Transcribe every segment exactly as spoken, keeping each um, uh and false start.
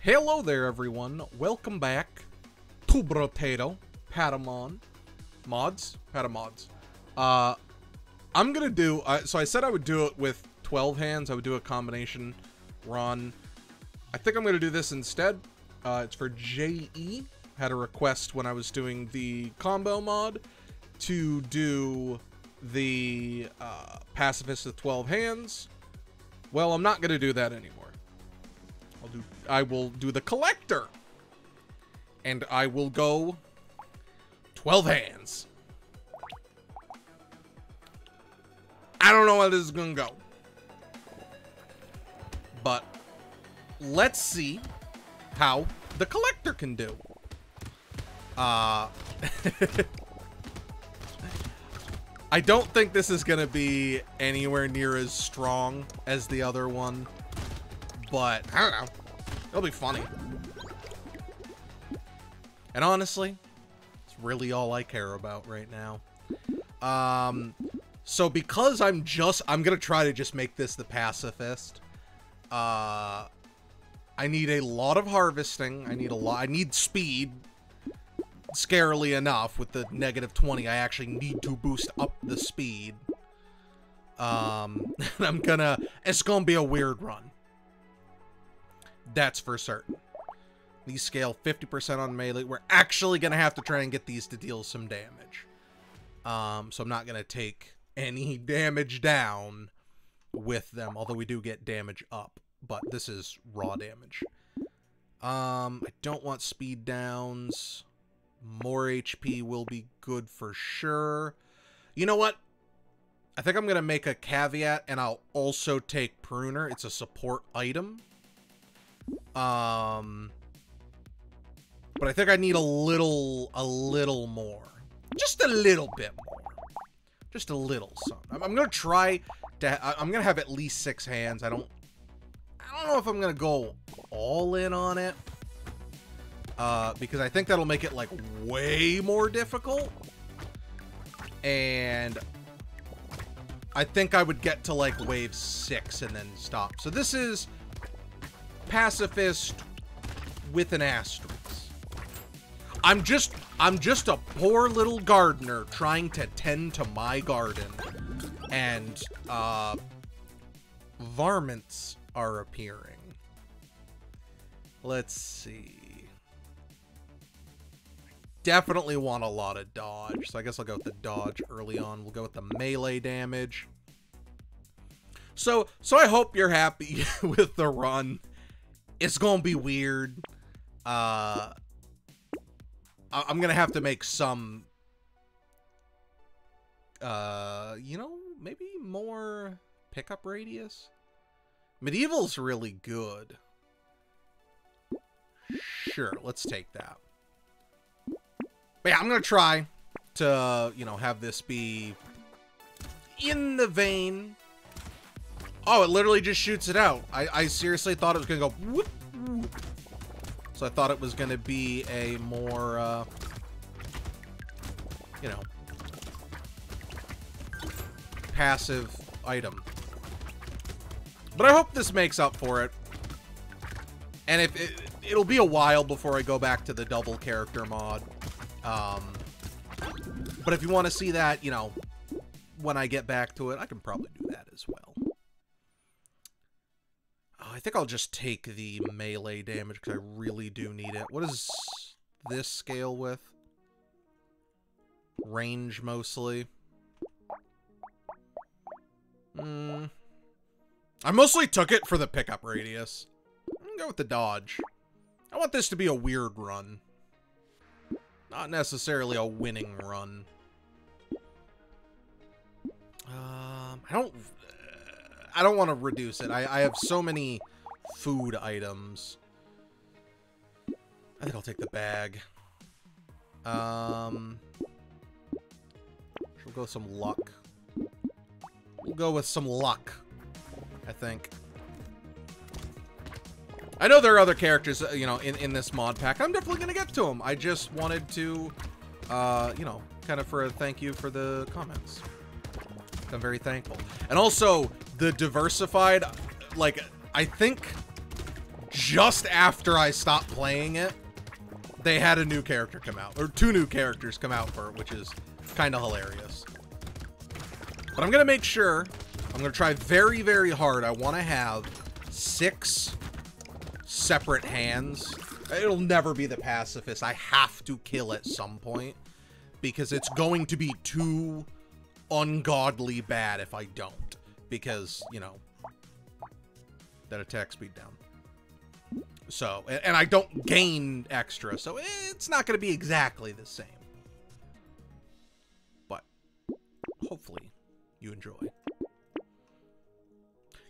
Hello there, everyone. Welcome back to Brotato, Patamon, Mods, Patamods. Uh, I'm gonna do, uh, so I said I would do it with twelve hands. I would do a combination run. I think I'm gonna do this instead. Uh, it's for J E. Had a request when I was doing the combo mod to do the uh, pacifist with twelve hands. Well, I'm not gonna do that anymore. I'll do, I will do the collector, and I will go twelve hands. I don't know how this is gonna go, but let's see how the collector can do. Uh, I don't think this is gonna be anywhere near as strong as the other one. But, I don't know. It'll be funny. And honestly, it's really all I care about right now. Um, so because I'm just... I'm going to try to just make this the pacifist. Uh, I need a lot of harvesting. I need a lot... I need speed. Scarily enough, with the negative twenty, I actually need to boost up the speed. Um, and I'm going to... It's going to be a weird run. That's for certain. These scale fifty percent on melee. We're actually going to have to try and get these to deal some damage. Um, so I'm not going to take any damage down with them. Although we do get damage up. But this is raw damage. Um, I don't want speed downs. More H P will be good for sure. You know what? I think I'm going to make a caveat. And I'll also take Pruner. It's a support item. Um, but I think I need a little, a little more, just a little bit more, just a little something. I'm, I'm going to try to, I'm going to have at least six hands. I don't, I don't know if I'm going to go all in on it, uh, because I think that'll make it like way more difficult. And I think I would get to like wave six and then stop. So this is pacifist with an asterisk. I'm just I'm just a poor little gardener trying to tend to my garden, and uh, varmints are appearing. Let's see. Definitely want a lot of dodge, so I guess I'll go with the dodge early on. We'll go with the melee damage. So so I hope you're happy with the run. It's gonna be weird. Uh, I'm gonna have to make some, uh, you know, maybe more pickup radius. Medieval's really good. Sure, let's take that. But yeah, I'm gonna try to, you know, have this be in the vein. Oh, it literally just shoots it out. I, I seriously thought it was going to go whoop, whoop. So I thought it was going to be a more, uh, you know, passive item. But I hope this makes up for it. And if it, it'll be a while before I go back to the double character mod. Um, but if you want to see that, you know, when I get back to it, I can probably do that as well. I think I'll just take the melee damage because I really do need it. What is this scale with? Range mostly. Mm. I mostly took it for the pickup radius. I'm gonna go with the dodge. I want this to be a weird run. Not necessarily a winning run. Um, I don't... I don't want to reduce it. I, I have so many food items. I think I'll take the bag. Um, we'll go with some luck. We'll go with some luck, I think. I know there are other characters, you know, in, in this mod pack. I'm definitely going to get to them. I just wanted to, uh, you know, kind of for a thank you for the comments. I'm very thankful. And also, the diversified, like, I think just after I stopped playing it, they had a new character come out, or two new characters come out for it, which is kind of hilarious. But I'm gonna make sure, I'm gonna try very, very hard. I wanna have six separate hands. It'll never be the pacifist. I have to kill at some point because it's going to be too ungodly bad if I don't, because, you know, that attack speed down. So, and, and I don't gain extra, so it's not going to be exactly the same. But hopefully you enjoy.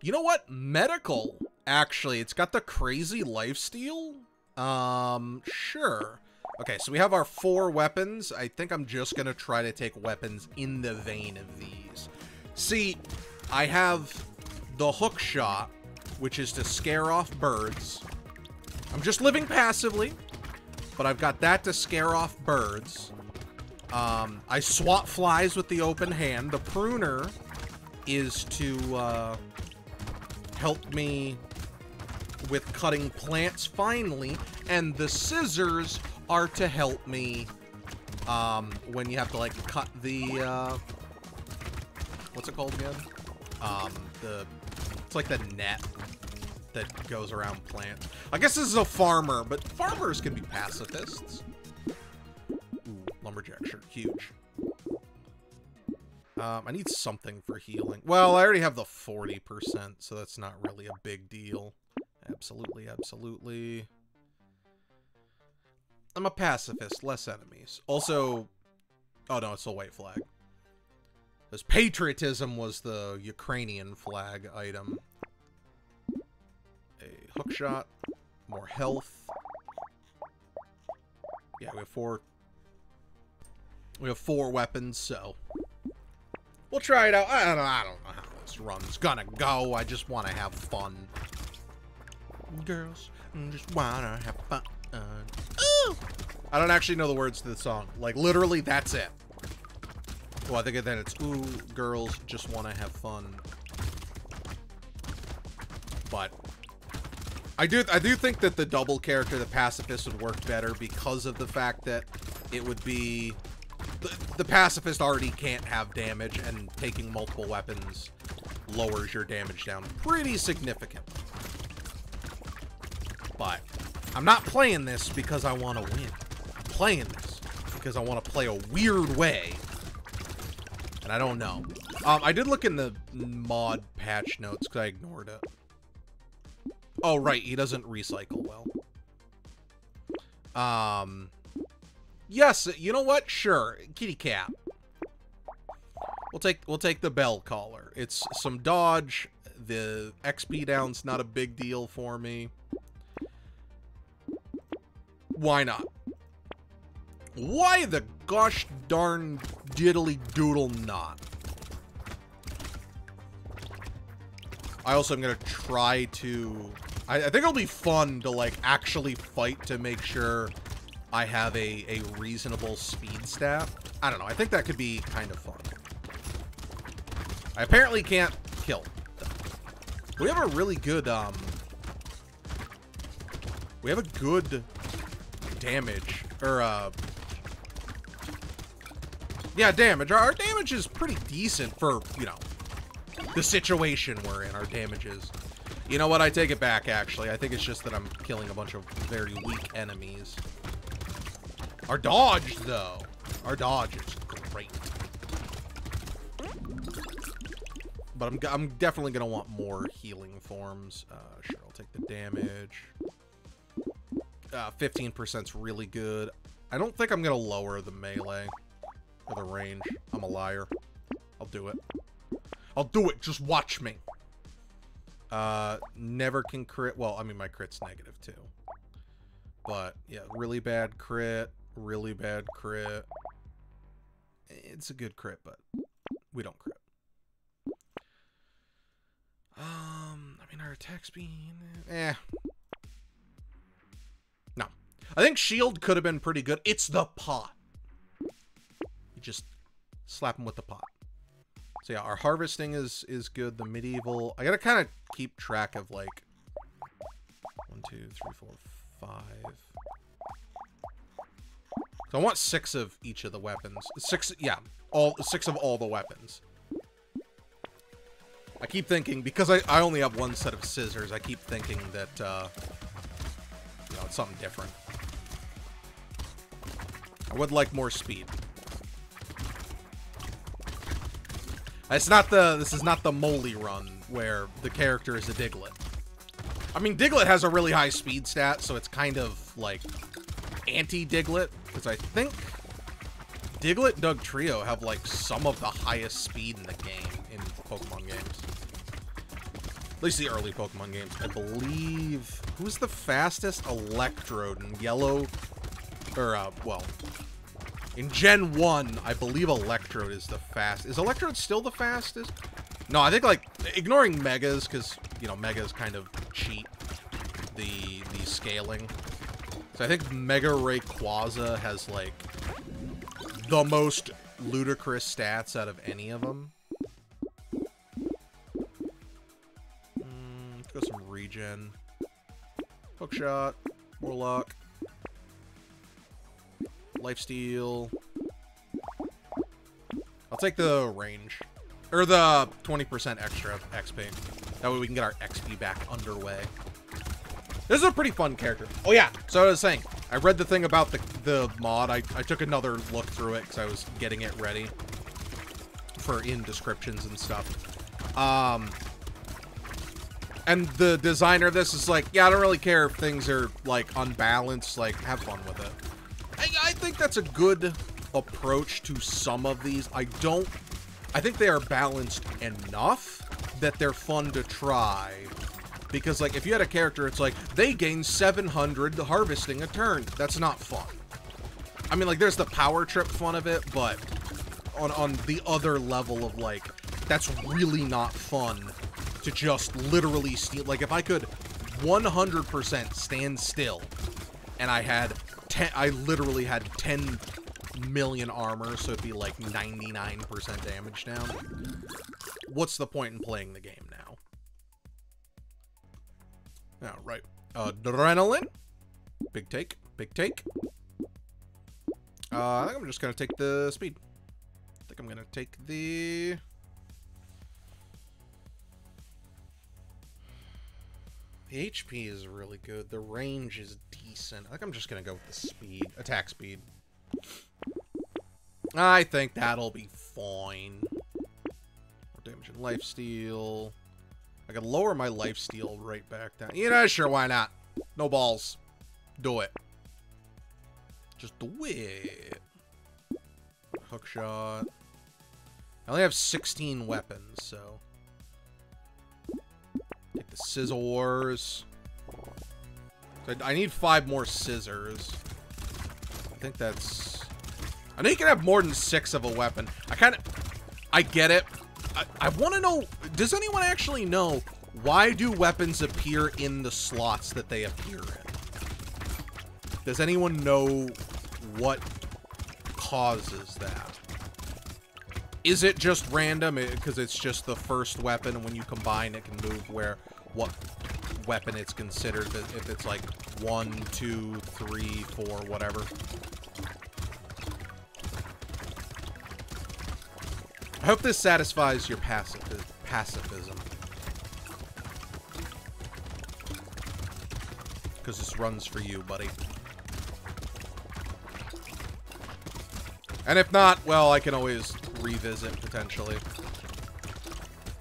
You know what? Medical, actually, it's got the crazy lifesteal. Um, sure. Okay, so we have our four weapons. I think I'm just going to try to take weapons in the vein of these. See, I have the hook shot, which is to scare off birds. I'm just living passively, but I've got that to scare off birds. Um, I swat flies with the open hand. The pruner is to uh, help me with cutting plants finely, and the scissors are to help me um, when you have to, like, cut the, uh, what's it called again? Um, the, it's like the net that goes around plants. I guess this is a farmer, but farmers can be pacifists. Ooh, lumberjack shirt, huge. Um, I need something for healing. Well, I already have the forty percent, so that's not really a big deal. Absolutely, absolutely. I'm a pacifist, less enemies. Also, oh no, it's a white flag. Because patriotism was the Ukrainian flag item. A hook shot, more health. Yeah, we have four. We have four weapons, so we'll try it out. I don't, I don't know how this run's gonna go. I just want to have fun. Girls, just wanna have fun. Ooh. I don't actually know the words to the song. Like, literally, that's it. Well, I think then it's, ooh, girls just want to have fun. But I do, I do think that the double character, the pacifist, would work better because of the fact that it would be... The, the pacifist already can't have damage, and taking multiple weapons lowers your damage down pretty significantly. But I'm not playing this because I want to win. I'm playing this because I want to play a weird way. And I don't know. Um, I did look in the mod patch notes because I ignored it. Oh, right. He doesn't recycle well. Um, yes. You know what? Sure. Kitty cat. We'll take, we'll take the bell collar. It's some dodge. The X P down's not a big deal for me. Why not? Why the gosh darn diddly doodle not? I also am going to try to... I, I think it'll be fun to, like, actually fight to make sure I have a, a reasonable speed stat. I don't know. I think that could be kind of fun. I apparently can't kill them. We have a really good... um. We have a good... damage, or uh yeah, damage. Our, our damage is pretty decent for, you know, the situation we're in. Our damage is, you know what, I take it back. Actually, I think it's just that I'm killing a bunch of very weak enemies. Our dodge, though, our dodge is great, but I'm, I'm definitely gonna want more healing forms. Uh, sure, I'll take the damage. Uh, fifteen percent's really good. I don't think I'm gonna lower the melee or the range. I'm a liar. I'll do it. I'll do it. Just watch me. Uh, never can crit. Well, I mean, my crit's negative too. But yeah, really bad crit. Really bad crit. It's a good crit, but we don't crit. Um, I mean, our attack speed. Eh. I think shield could have been pretty good. It's the pot. You just slap him with the pot. So yeah, our harvesting is is good. The medieval. I gotta kind of keep track of, like, one, two, three, four, five. So I want six of each of the weapons. Six, yeah, all six of all the weapons. I keep thinking, because I, I only have one set of scissors, I keep thinking that, uh, you know, it's something different. I would like more speed. It's not the, this is not the Moly run where the character is a Diglett. I mean, Diglett has a really high speed stat, so it's kind of like anti-Diglett, because I think Diglett, Dugtrio have like some of the highest speed in the game, in Pokemon games. At least the early Pokemon games. I believe, who's the fastest? Electrode in Yellow, or uh, well, in Gen one, I believe Electrode is the fast. Is Electrode still the fastest? No, I think, like, ignoring Megas, because, you know, Megas kind of cheat the, the scaling. So I think Mega Rayquaza has, like, the most ludicrous stats out of any of them. Mm, let's go some regen. Hookshot. Warlock. Lifesteal. I'll take the range. Or the twenty percent extra X P. That way we can get our X P back underway. This is a pretty fun character. Oh yeah, so I was saying, I read the thing about the, the mod. I, I took another look through it because I was getting it ready for in descriptions and stuff. Um, and the designer of this is like, yeah, I don't really care if things are like unbalanced, like have fun with it. I, I think that's a good approach to some of these. I don't, I think they are balanced enough that they're fun to try. Because, like, if you had a character, it's like, they gain seven hundred harvesting a turn. That's not fun. I mean, like, there's the power trip fun of it, but on, on the other level of, like, that's really not fun to just literally steal. Like, if I could one hundred percent stand still and I had ten, I literally had ten million armor, so it'd be like ninety-nine percent damage down. What's the point in playing the game now? All right, adrenaline, big take, big take. Uh, I think I'm just gonna take the speed. I think I'm gonna take the. The H P is really good. The range is decent. I think I'm just gonna go with the speed, attack speed. I think that'll be fine. More damage and lifesteal. I can lower my lifesteal right back down. You know, sure, why not? No balls. Do it. Just do it. Hookshot. I only have sixteen weapons, so. Get the scissors. So I need five more scissors. I think that's... I know you can have more than six of a weapon. I kind of... I get it. I, I want to know... Does anyone actually know why do weapons appear in the slots that they appear in? Does anyone know what causes that? Is it just random? Because it's just the first weapon, and when you combine, it can move where... What weapon it's considered, if it's like one, two, three, four, whatever. I hope this satisfies your pacif pacifism. Because this runs for you, buddy. And if not, well, I can always revisit, potentially.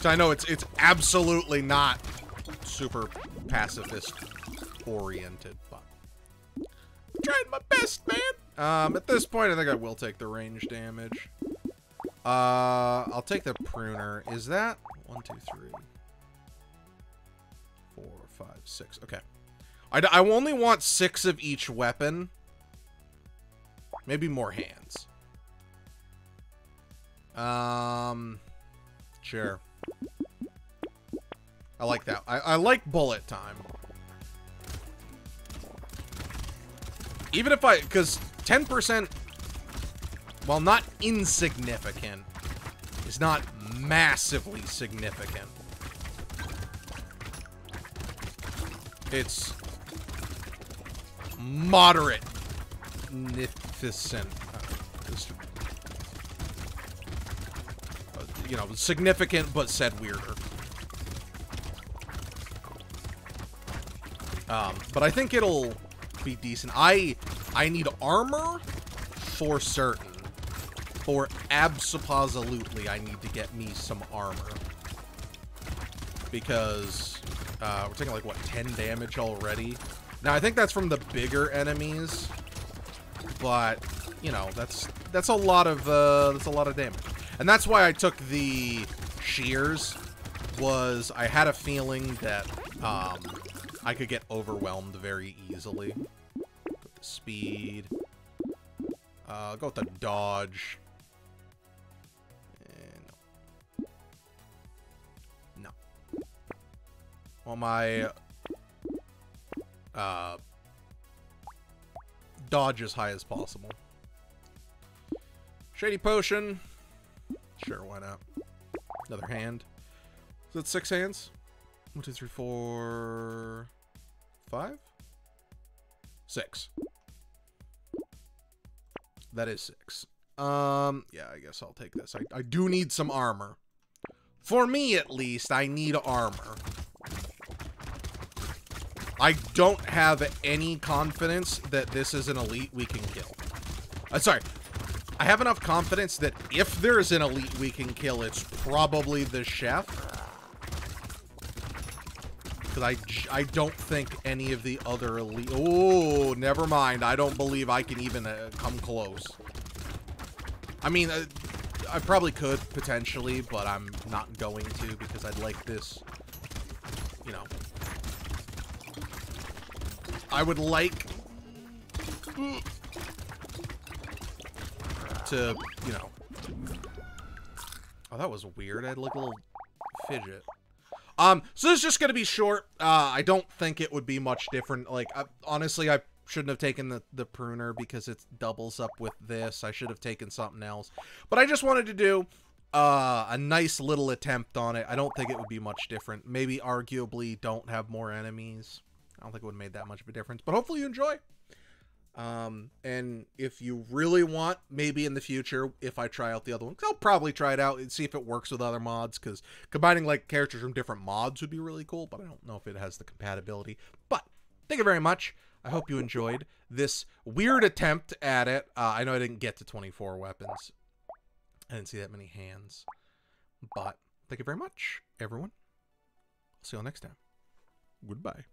So I know it's it's absolutely not super pacifist-oriented, but... I'm trying my best, man! Um, at this point, I think I will take the range damage. Uh, I'll take the pruner. Is that one, two, three, four, five, six? Okay. I, I only want six of each weapon. Maybe more hands. Um, sure. I like that. I, I like bullet time. Even if I, because ten percent. While not insignificant, it's not massively significant. It's moderate. Magnificent. You know, significant, but said weirder. Um, but I think it'll be decent. I I need armor for certain. For abso-posolutely, I need to get me some armor. Because uh, we're taking like, what, ten damage already? Now, I think that's from the bigger enemies. But, you know, that's that's a lot of uh, that's a lot of damage. And that's why I took the shears, was I had a feeling that um, I could get overwhelmed very easily. Speed. Uh, I'll go with the dodge. And no. Well, my uh, dodge as high as possible. Shady potion. Sure, why not? Another hand. So that's six hands. One, two, three, four, five, six. That is six. Um, yeah, I guess I'll take this. I, I do need some armor. For me, at least, I need armor. I don't have any confidence that this is an elite we can kill. Uh, sorry. I have enough confidence that if there's an elite we can kill, it's probably the chef. Because I, I don't think any of the other elite... Oh, never mind. I don't believe I can even uh, come close. I mean, uh, I probably could, potentially, but I'm not going to because I'd like this, you know. I would like... Mm. To, you know. Oh, that was weird. I had like a little fidget. Um, so this is just gonna be short. Uh, I don't think it would be much different. Like, I, honestly, I shouldn't have taken the, the pruner because it doubles up with this. I should have taken something else. But I just wanted to do uh, a nice little attempt on it. I don't think it would be much different. Maybe arguably don't have more enemies. I don't think it would have made that much of a difference. But hopefully you enjoy. Um, and if you really want, maybe in the future, if I try out the other one, I'll probably try it out and see if it works with other mods, because combining, like, characters from different mods would be really cool, but I don't know if it has the compatibility. But thank you very much. I hope you enjoyed this weird attempt at it. Uh, I know I didn't get to twenty-four weapons. I didn't see that many hands. But thank you very much, everyone. I'll see you all next time. Goodbye.